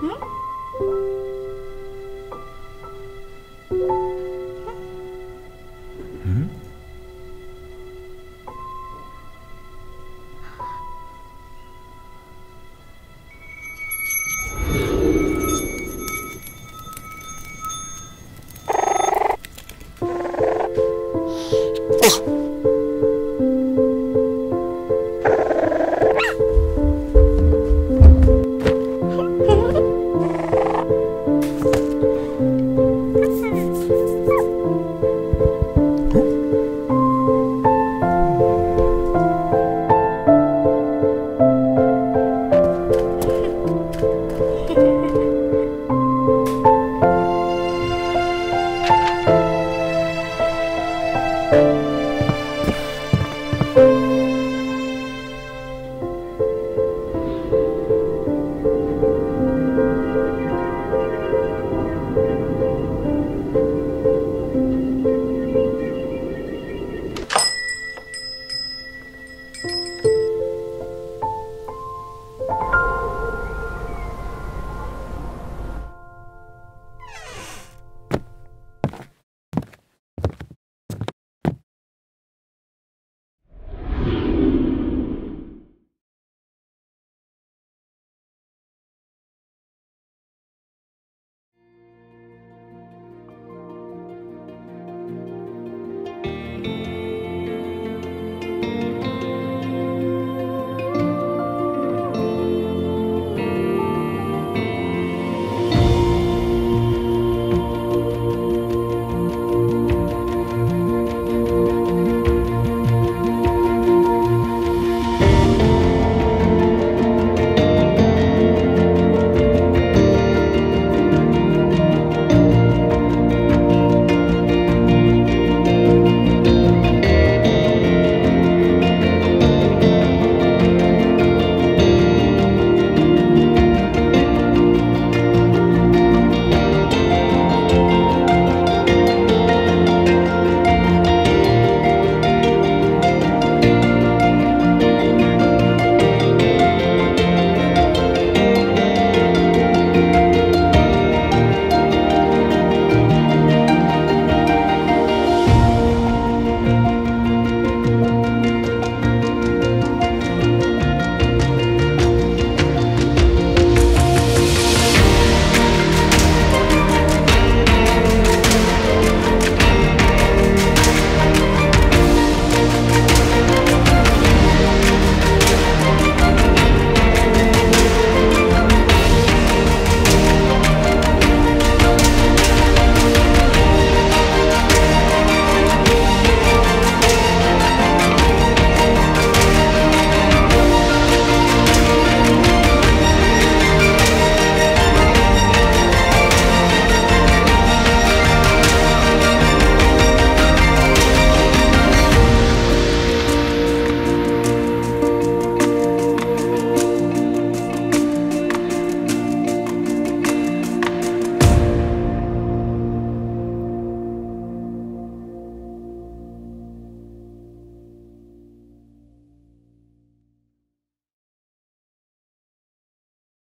嗯。